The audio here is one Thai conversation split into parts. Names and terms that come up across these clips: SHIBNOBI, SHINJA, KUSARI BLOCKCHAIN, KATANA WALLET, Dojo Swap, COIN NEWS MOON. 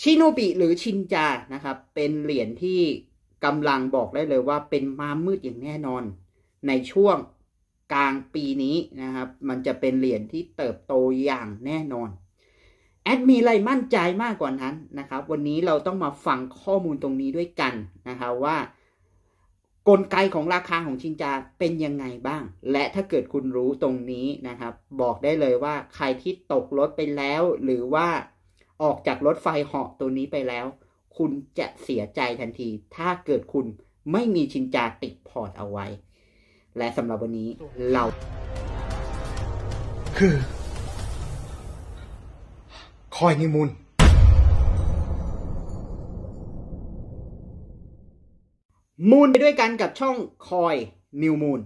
ชิโนบิหรือชินจานะครับเป็นเหรียญที่กำลังบอกได้เลยว่าเป็นม้ามืดอย่างแน่นอนในช่วงกลางปีนี้นะครับมันจะเป็นเหรียญที่เติบโตอย่างแน่นอนแอดมีอะไรมั่นใจมากกว่านั้นนะครับวันนี้เราต้องมาฟังข้อมูลตรงนี้ด้วยกันนะครับว่ากลไกของราคาของชินจาเป็นยังไงบ้างและถ้าเกิดคุณรู้ตรงนี้นะครับบอกได้เลยว่าใครที่ตกรถไปแล้วหรือว่าออกจากรถไฟเหาะตัวนี้ไปแล้วคุณจะเสียใจทันทีถ้าเกิดคุณไม่มีชินจาติดพอร์ตเอาไว้และสำหรับวันนี้เราคือคอยนิมูลมูลไปด้วยกันกับช่องคอยนิวมูล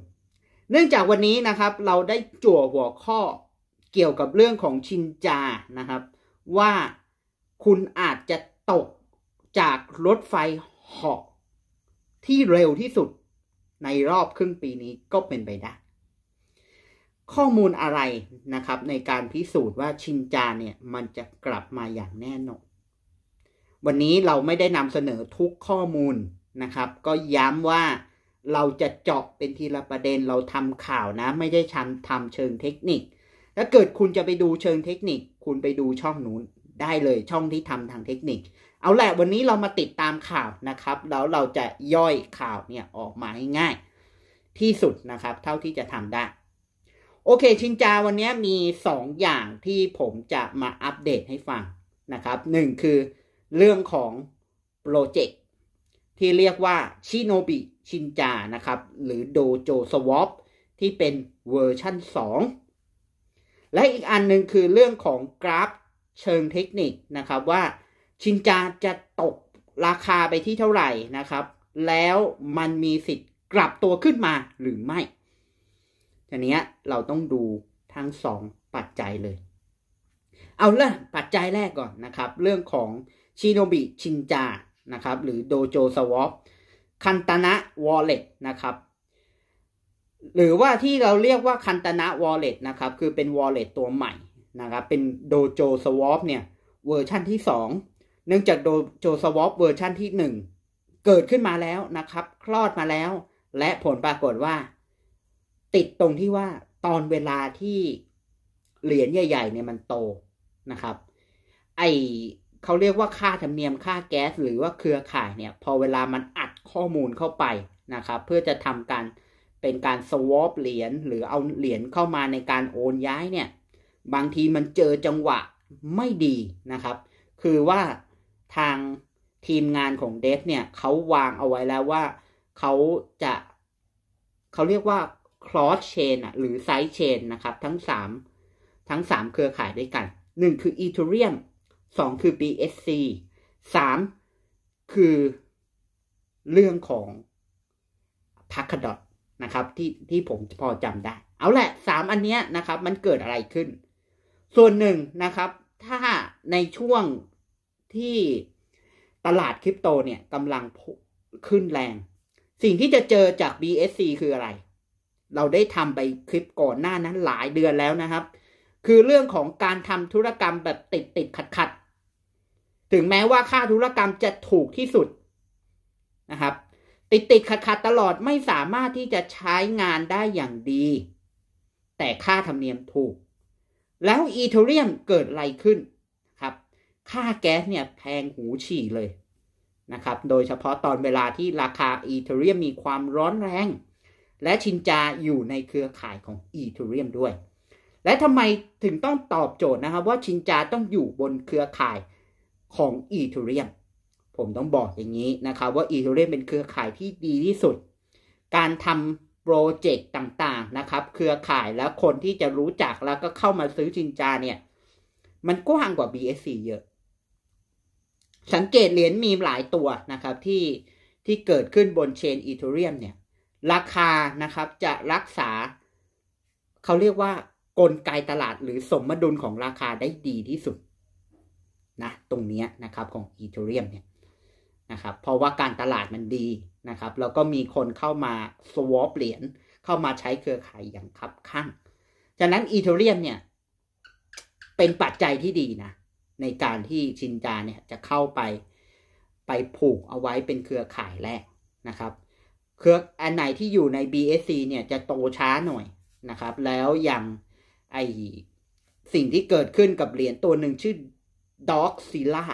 เนื่องจากวันนี้นะครับเราได้จั่วหัวข้อเกี่ยวกับเรื่องของชินจานะครับว่าคุณอาจจะตกจากรถไฟเหาะที่เร็วที่สุดในรอบครึ่งปีนี้ก็เป็นไปได้ข้อมูลอะไรนะครับในการพิสูจน์ว่าชินจาเนี่ยมันจะกลับมาอย่างแน่นอนวันนี้เราไม่ได้นำเสนอทุกข้อมูลนะครับก็ย้ำว่าเราจะเจาะเป็นทีละประเด็นเราทำข่าวนะไม่ได้ทำเชิงเทคนิคถ้าเกิดคุณจะไปดูเชิงเทคนิคคุณไปดูช่องนู้นได้เลยช่องที่ทำทางเทคนิคเอาแหละวันนี้เรามาติดตามข่าวนะครับแล้วเราจะย่อยข่าวเนี่ยออกมาให้ง่ายที่สุดนะครับเท่าที่จะทำได้โอเคชินจาวันนี้มี2อย่างที่ผมจะมาอัปเดตให้ฟังนะครับ1คือเรื่องของโปรเจกต์ที่เรียกว่าชิโนบิชินจานะครับหรือโดโจสวอปที่เป็นเวอร์ชั่น 2และอีกอันหนึ่งคือเรื่องของกราฟเชิงเทคนิคนะครับว่าชินจาจะตกราคาไปที่เท่าไหร่นะครับแล้วมันมีสิทธิ์กลับตัวขึ้นมาหรือไม่ทีนี้เราต้องดูทั้ง2ปัจจัยเลยเอาละปัจจัยแรกก่อนนะครับเรื่องของชิโนบิชินจานะครับหรือโดโจสวอปคันตนะวอลเล็ตนะครับหรือว่าที่เราเรียกว่าคันตนะวอลเล็ตนะครับคือเป็นวอลเล็ตตัวใหม่นะครับเป็นโดโจสวอปเนี่ยเวอร์ชันที่2เนื่องจากโดโจสวอปเวอร์ชันที่1เกิดขึ้นมาแล้วนะครับคลอดมาแล้วและผลปรากฏว่าติดตรงที่ว่าตอนเวลาที่เหรียญใหญ่ๆเนี่ยมันโตนะครับเขาเรียกว่าค่าธรรมเนียมค่าแก๊สหรือว่าเครือข่ายเนี่ยพอเวลามันอัดข้อมูลเข้าไปนะครับเพื่อจะทำการเป็นการสวอปเหรียญหรือเอาเหรียญเข้ามาในการโอนย้ายเนี่ยบางทีมันเจอจังหวะไม่ดีนะครับคือว่าทางทีมงานของเดฟเนี่ยเขาวางเอาไว้แล้วว่าเขาเรียกว่า cross chain หรือ side chain นะครับทั้ง3เครือข่ายด้วยกัน1คือ Ethereum 2คือ BSC 3คือเรื่องของ Polkadot นะครับที่ผมพอจำได้เอาแหละ3อันเนี้ยนะครับมันเกิดอะไรขึ้นส่วนหนึ่งนะครับถ้าในช่วงที่ตลาดคริปโตเนี่ยกำลังขึ้นแรงสิ่งที่จะเจอจาก BSC คืออะไรเราได้ทำไปคลิปก่อนหน้านั้นหลายเดือนแล้วนะครับคือเรื่องของการทำธุรกรรมแบบติดขัดถึงแม้ว่าค่าธุรกรรมจะถูกที่สุดนะครับติดขัดตลอดไม่สามารถที่จะใช้งานได้อย่างดีแต่ค่าธรรมเนียมถูกแล้วอีเธเรียมเกิดอะไรขึ้นครับค่าแก๊สเนี่ยแพงหูฉี่เลยนะครับโดยเฉพาะตอนเวลาที่ราคาอีเธเรียมมีความร้อนแรงและชินจาอยู่ในเครือข่ายของอีเธเรียมด้วยและทำไมถึงต้องตอบโจทย์นะครับว่าชินจาต้องอยู่บนเครือข่ายของอีเธเรียมผมต้องบอกอย่างนี้นะครับว่าอีเธเรียมเป็นเครือข่ายที่ดีที่สุดการทำโปรเจกต์ต่างๆนะครับเครือข่ายและคนที่จะรู้จักแล้วก็เข้ามาซื้อชินจาเนี่ยมันกว้างกว่า BSC เยอะสังเกตเหรียญมีหลายตัวนะครับที่เกิดขึ้นบนเชนอีเธเรียมเนี่ยราคานะครับจะรักษาเขาเรียกว่ากลไกตลาดหรือสมดุลของราคาได้ดีที่สุดนะตรงนี้นะครับของอีเธเรียมเนี่ยนะครับเพราะว่าการตลาดมันดีนะครับแล้วก็มีคนเข้ามาสวอปเหรียญเข้ามาใช้เครือข่ายอย่างคับคั่งฉะนั้นอีเธเรียมเนี่ยเป็นปัจจัยที่ดีนะ ในการที่ชินจาเนี่ยจะเข้าไปผูกเอาไว้เป็นเครือข่ายแรกนะครับเครืออันไหนที่อยู่ใน BSC เนี่ยจะโตช้าหน่อยนะครับแล้วอย่างไอสิ่งที่เกิดขึ้นกับเหรียญตัวหนึ่งชื่อด็อกซิล่า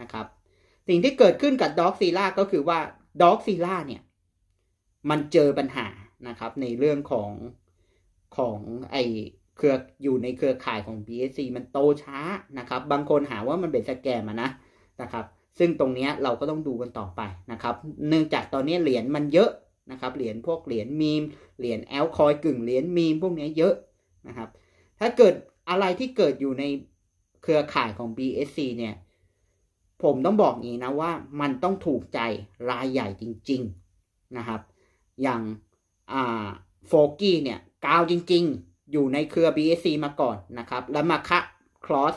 นะครับสิ่งที่เกิดขึ้นกับด็อกซิล่าก็คือว่าด็อกซิล่าเนี่ยมันเจอปัญหานะครับในเรื่องของไอเครืออยู่ในเครือข่ายของ BSC มันโตช้านะครับบางคนหาว่ามันเป็นสแกมนะครับซึ่งตรงนี้เราก็ต้องดูกันต่อไปนะครับเนื่องจากตอนนี้เหรียญมันเยอะนะครับเหรียญพวกเหรียญมีมเหรียญแอลคอยกึ่งเหรียญมีมพวกนี้เยอะนะครับถ้าเกิดอะไรที่เกิดอยู่ในเครือข่ายของ BSC เนี่ยผมต้องบอกอย่างนี้นะว่ามันต้องถูกใจรายใหญ่จริงๆนะครับอย่างโฟกี้เนี่ยกาวจริงๆอยู่ในเครือ BSC มาก่อนนะครับแล้วมาคะครอส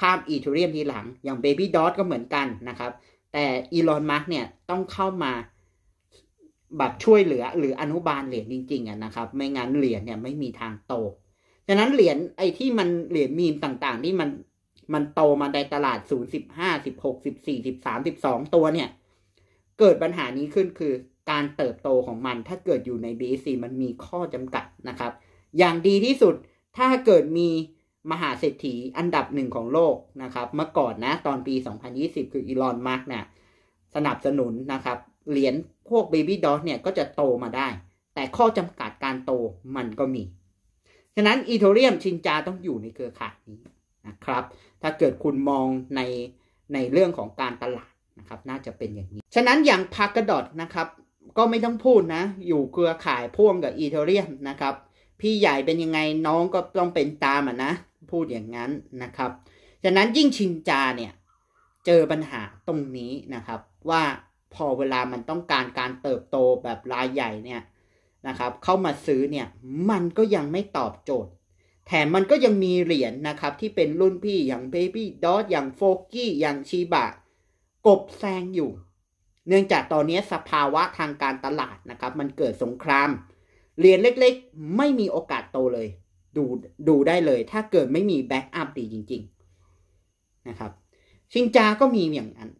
ข้ามอีเธอเรียมทีหลังอย่าง Baby Dot ก็เหมือนกันนะครับแต่อีลอนมัสก์เนี่ยต้องเข้ามาแบบช่วยเหลือหรืออนุบาลเหรียญจริงๆนะครับไม่งั้นเหรียญเนี่ยไม่มีทางโตดังนั้นเหรียญไอ้ที่มันเหรียญมีมต่างๆที่มันโตมาในตลาด0 15 16 14 13 12ตัวเนี่ยเกิดปัญหานี้ขึ้นคือการเติบโตของมันถ้าเกิดอยู่ใน BSC มันมีข้อจำกัดนะครับอย่างดีที่สุดถ้าเกิดมีมหาเศรษฐีอันดับหนึ่งของโลกนะครับเมื่อก่อนนะตอนปี2020คืออีลอนมัสก์เนี่ยสนับสนุนนะครับเหรียญพวก Baby Dot เนี่ยก็จะโตมาได้แต่ข้อจำกัดการโตมันก็มีฉะนั้นอีเธอเรียมชินจาต้องอยู่ในเครือข่ายนี้นะครับถ้าเกิดคุณมองในเรื่องของการตลาดนะครับน่าจะเป็นอย่างนี้ฉะนั้นอย่าง Polkadot นะครับก็ไม่ต้องพูดนะอยู่เครือข่ายพ่วงกับอีเธอเรียมนะครับพี่ใหญ่เป็นยังไงน้องก็ต้องเป็นตามนะพูดอย่างนั้นนะครับฉะนั้นยิ่งชินจาเนี่ยเจอปัญหาตรงนี้นะครับว่าพอเวลามันต้องการการเติบโตแบบรายใหญ่เนี่ยนะครับเข้ามาซื้อเนี่ยมันก็ยังไม่ตอบโจทย์แถมมันก็ยังมีเหรียญ นะครับที่เป็นรุ่นพี่อย่าง Baby Dot อย่าง Forky อย่าง Shiba กบแซงอยู่เนื่องจากตอนนี้สภาวะทางการตลาดนะครับมันเกิดสงครามเหรียญเล็กๆไม่มีโอกาสโตเลยดูได้เลยถ้าเกิดไม่มีแบ็กอัพดีจริงๆนะครับชินจาก็มีอย่างนั้น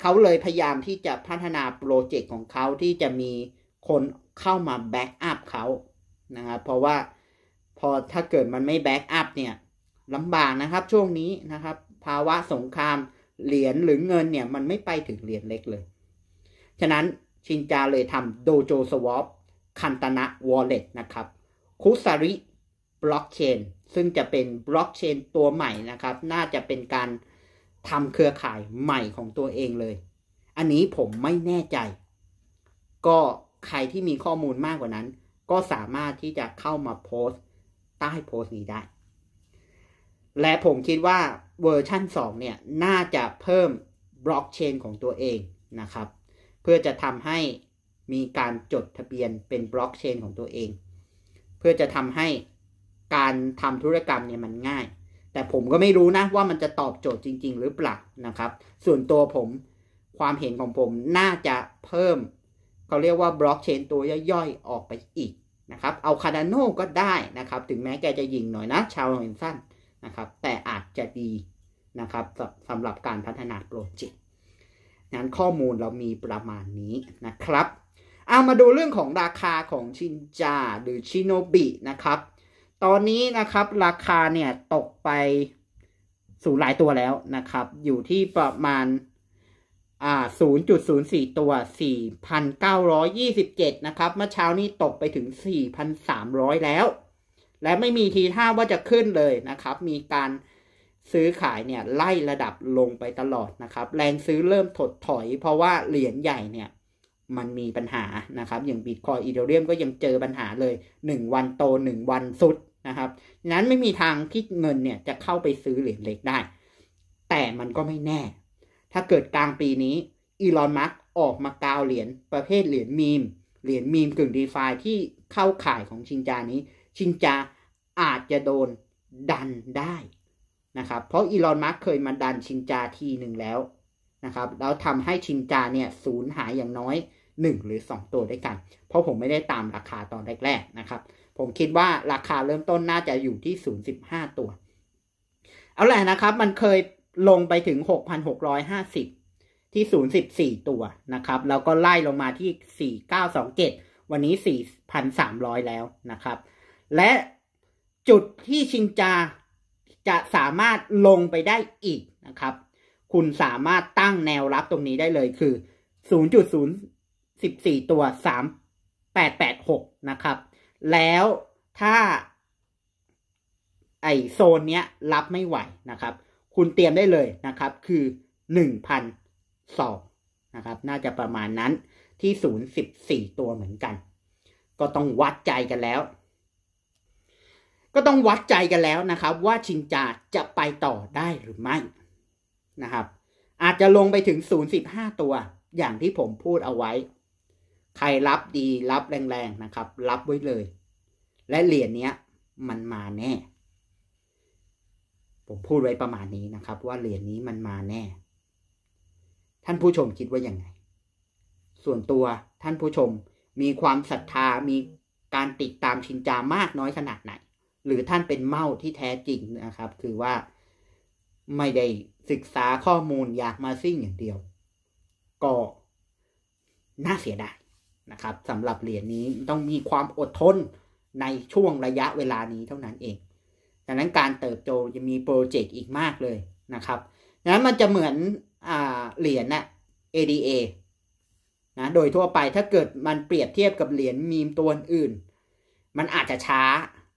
เขาเลยพยายามที่จะพัฒนาโปรเจกต์ของเขาที่จะมีคนเข้ามาแบ็กอัพเขานะครับเพราะว่าพอถ้าเกิดมันไม่แบ็กอัพเนี่ยลำบากนะครับช่วงนี้นะครับภาวะสงครามเหรียญหรือเงินเนี่ยมันไม่ไปถึงเหรียญเล็กเลยฉะนั้นชินจาเลยทำโดโจสวอปคันตนะ Wallet นะครับคุซาริบล็อกเชนซึ่งจะเป็นบล็อกเชนตัวใหม่นะครับน่าจะเป็นการทำเครือข่ายใหม่ของตัวเองเลยอันนี้ผมไม่แน่ใจก็ใครที่มีข้อมูลมากกว่านั้นก็สามารถที่จะเข้ามาโพสต์ใต้โพสต์นี้ได้และผมคิดว่าเวอร์ชั่น 2 เนี่ยน่าจะเพิ่มบล็อกเชนของตัวเองนะครับเพื่อจะทำให้มีการจดทะเบียนเป็นบล็อกเชนของตัวเองเพื่อจะทำให้การทำธุรกรรมเนี่ยมันง่ายแต่ผมก็ไม่รู้นะว่ามันจะตอบโจทย์จริงๆหรือเปล่านะครับส่วนตัวผมความเห็นของผมน่าจะเพิ่มเขาเรียกว่าบล็อกเชนตัวย่อยๆออกไปอีกนะครับเอาคาร์ดาโน่ก็ได้นะครับถึงแม้แกจะยิงหน่อยนะชาวเห็นสั้นนะครับแต่อาจจะดีนะครับสำหรับการพัฒนาโปรเจกต์นั้นข้อมูลเรามีประมาณนี้นะครับเอามาดูเรื่องของราคาของชินจาหรือชิโนบินะครับตอนนี้นะครับราคาเนี่ยตกไปสู่หลายตัวแล้วนะครับอยู่ที่ประมาณ0.04 ตัว 4,927 นะครับเมื่อเช้านี้ตกไปถึง 4,300 แล้วและไม่มีทีท่าว่าจะขึ้นเลยนะครับมีการซื้อขายเนี่ยไล่ระดับลงไปตลอดนะครับแรงซื้อเริ่มถดถอยเพราะว่าเหรียญใหญ่เนี่ยมันมีปัญหานะครับอย่าง Bitcoin Ethereum ก็ยังเจอปัญหาเลย1วันโต1วันสุดนะครับนั้นไม่มีทางที่เงินเนี่ยจะเข้าไปซื้อเหรียญเล็กได้แต่มันก็ไม่แน่ถ้าเกิดกลางปีนี้อีลอนมัสก์ออกมากาวเหรียญประเภทเหรียญมีมกึ่ง DeFi ที่เข้าข่ายของชินจานี้ชินจาอาจจะโดนดันได้นะครับเพราะอีลอนมัสก์เคยมาดันชินจาทีหนึ่งแล้วนะครับแล้วทำให้ชินจาเนี่ยสูญหายอย่างน้อย1หรือ2ตัวด้วยกันเพราะผมไม่ได้ตามราคาตอนแรกๆนะครับผมคิดว่าราคาเริ่มต้นน่าจะอยู่ที่0.15 ตัวเอาแหละนะครับมันเคย ลงไปถึง 6,650 ที่ 0.14 ตัวนะครับแล้วก็ไล่ลงมาที่ 4,927 วันนี้ 4,300 แล้วนะครับและจุดที่ชินจาจะสามารถลงไปได้อีกนะครับคุณสามารถตั้งแนวรับตรงนี้ได้เลยคือ 0.014 ตัว 3886 นะครับแล้วถ้าไอโซนเนี้ยรับไม่ไหวนะครับคุณเตรียมได้เลยนะครับคือ 1,002 นะครับน่าจะประมาณนั้นที่ 0.14 ตัวเหมือนกันก็ต้องวัดใจกันแล้วนะครับว่าชินจาจะไปต่อได้หรือไม่นะครับอาจจะลงไปถึง 0.15 ตัวอย่างที่ผมพูดเอาไว้ใครรับดีรับแรงๆนะครับรับไว้เลยและเหรียญเนี้ยมันมาแน่ผมพูดไว้ประมาณนี้นะครับว่าเหรียญนี้มันมาแน่ท่านผู้ชมคิดว่ายังไงส่วนตัวท่านผู้ชมมีความศรัทธามีการติดตามชินจามากน้อยขนาดไหนหรือท่านเป็นเม่าที่แท้จริงนะครับคือว่าไม่ได้ศึกษาข้อมูลอยากมาซิ่งอย่างเดียวก็น่าเสียดายนะครับสำหรับเหรียญนี้ต้องมีความอดทนในช่วงระยะเวลานี้เท่านั้นเองดังนั้นการเติบโตจะมีโปรเจกต์อีกมากเลยนะครับดังนั้นมันจะเหมือนเหรียญน่ะ ADA นะโดยทั่วไปถ้าเกิดมันเปรียบเทียบกับเหรียญมีมตัวอื่นมันอาจจะช้า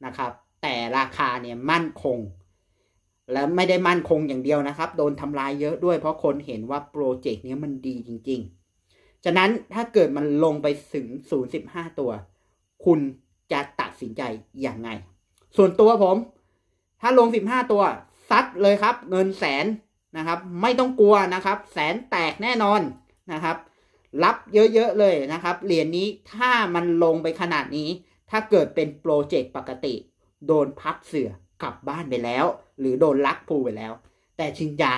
นะครับแต่ราคาเนี่ยมั่นคงและไม่ได้มั่นคงอย่างเดียวนะครับโดนทำลายเยอะด้วยเพราะคนเห็นว่าโปรเจกต์นี้มันดีจริงๆฉะนั้นถ้าเกิดมันลงไปถึง 0.15 ตัวคุณจะตัดสินใจอย่างไงส่วนตัวผมถ้าลง15ตัวซัดเลยครับเงินแสนนะครับไม่ต้องกลัวนะครับแสนแตกแน่นอนนะครับรับเยอะๆเลยนะครับเหรียญนี้ถ้ามันลงไปขนาดนี้ถ้าเกิดเป็นโปรเจกต์ปกติโดนพับเสือกลับบ้านไปแล้วหรือโดนลักพูไปแล้วแต่ชินจา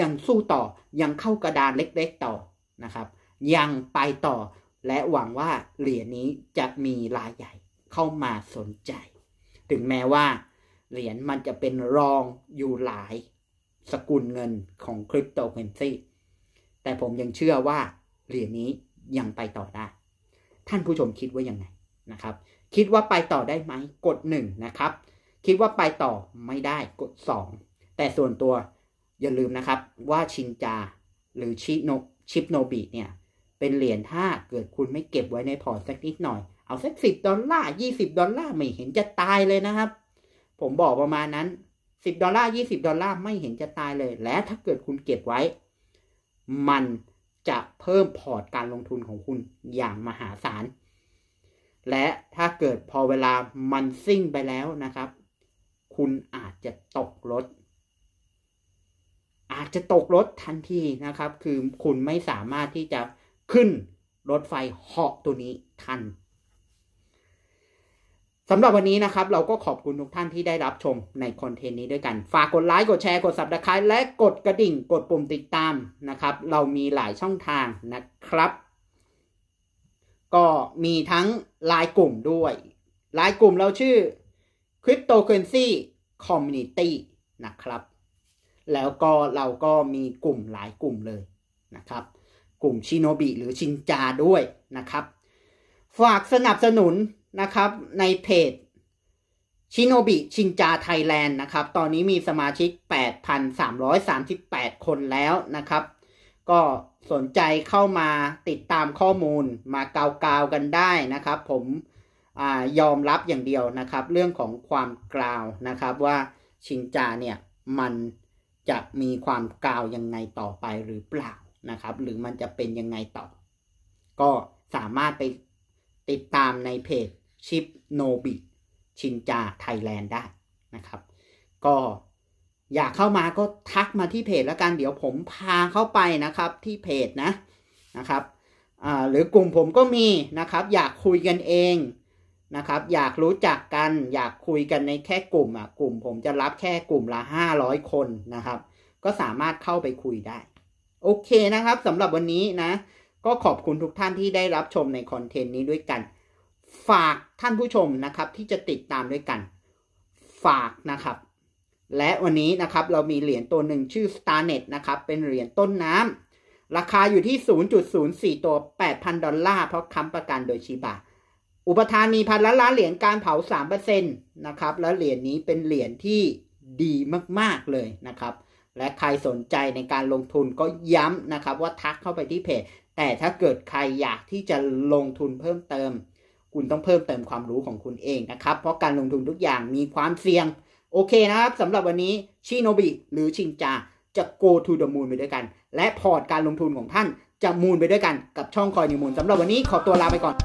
ยังสู้ต่อยังเข้ากระดานเล็กๆต่อนะครับยังไปต่อและหวังว่าเหรียญนี้จะมีรายใหญ่เข้ามาสนใจถึงแม้ว่าเหรียญมันจะเป็นรองอยู่หลายสกุลเงินของคริปโตเคอเรนซีแต่ผมยังเชื่อว่าเหรียญนี้ยังไปต่อได้ท่านผู้ชมคิดว่ายังไงนะครับคิดว่าไปต่อได้ไหมกด1นะครับคิดว่าไปต่อไม่ได้กด2แต่ส่วนตัวอย่าลืมนะครับว่าชินจาหรือชิปโนบิเนี่ยเป็นเหรียญถ้าเกิดคุณไม่เก็บไว้ในพอร์ตสักนิดหน่อยเอาสัก$10 $20ไม่เห็นจะตายเลยนะครับผมบอกประมาณนั้น$10 $20ไม่เห็นจะตายเลยและถ้าเกิดคุณเก็บไว้มันจะเพิ่มพอร์ตการลงทุนของคุณอย่างมหาศาลและถ้าเกิดพอเวลามันซิ่งไปแล้วนะครับคุณอาจจะตกรถทันทีนะครับคือคุณไม่สามารถที่จะขึ้นรถไฟเหาะตัวนี้ทันสำหรับวันนี้นะครับเราก็ขอบคุณทุกท่านที่ได้รับชมในคอนเทนต์นี้ด้วยกันฝากกดไลค์กดแชร์กด Subscribe และกดกระดิ่งกดปุ่มติดตามนะครับเรามีหลายช่องทางนะครับก็มีทั้งไลน์กลุ่มด้วยไลน์กลุ่มเราชื่อ Cryptocurrency Community นะครับแล้วก็เราก็มีกลุ่มหลายกลุ่มเลยนะครับกลุ่มชิโนบิหรือชินจาด้วยนะครับฝากสนับสนุนนะครับในเพจชิโนบิชินจาไทยแลนด์นะครับตอนนี้มีสมาชิก 8,338 คนแล้วนะครับก็สนใจเข้ามาติดตามข้อมูลมาเกาๆกันได้นะครับผมยอมรับอย่างเดียวนะครับเรื่องของความกล่าวนะครับว่าชินจาเนี่ยมันจะมีความกล่าวยังไงต่อไปหรือเปล่านะครับหรือมันจะเป็นยังไงต่อก็สามารถไปติดตามในเพจชิปโนบิชินจาไทยแลนด์ได้นะครับก็อยากเข้ามาก็ทักมาที่เพจแล้วกันเดี๋ยวผมพาเข้าไปนะครับที่เพจนะครับหรือกลุ่มผมก็มีนะครับอยากคุยกันเองนะครับอยากรู้จักกันอยากคุยกันในแค่กลุ่มกลุ่มผมจะรับแค่กลุ่มละ500คนนะครับก็สามารถเข้าไปคุยได้โอเคนะครับสำหรับวันนี้นะก็ขอบคุณทุกท่านที่ได้รับชมในคอนเทนต์นี้ด้วยกันฝากท่านผู้ชมนะครับที่จะติดตามด้วยกันฝากนะครับ และวันนี้นะครับเรามีเหรียญตัวหนึ่งชื่อ Starnet นะครับเป็นเหรียญต้นน้ำราคาอยู่ที่ 0.04 ตัว 8,000 ดอลลาร์เพราะค้ำประกันโดยชิบะอุปทานมีพันละล้านเหรียญการเผา 3% นะครับและเหรียญนี้เป็นเหรียญที่ดีมากๆเลยนะครับและใครสนใจในการลงทุนก็ย้ำนะครับว่าทักเข้าไปที่เพจแต่ถ้าเกิดใครอยากที่จะลงทุนเพิ่มเติมคุณต้องเพิ่มเติมความรู้ของคุณเองนะครับเพราะการลงทุนทุกอย่างมีความเสี่ยงโอเคนะครับสำหรับวันนี้ชิโนบิหรือชินจาจะ go to the moon ไปด้วยกันและพอร์ตการลงทุนของท่านจะมูนไปด้วยกันกับช่องคอยนิวมูนสำหรับวันนี้ขอตัวลาไปก่อน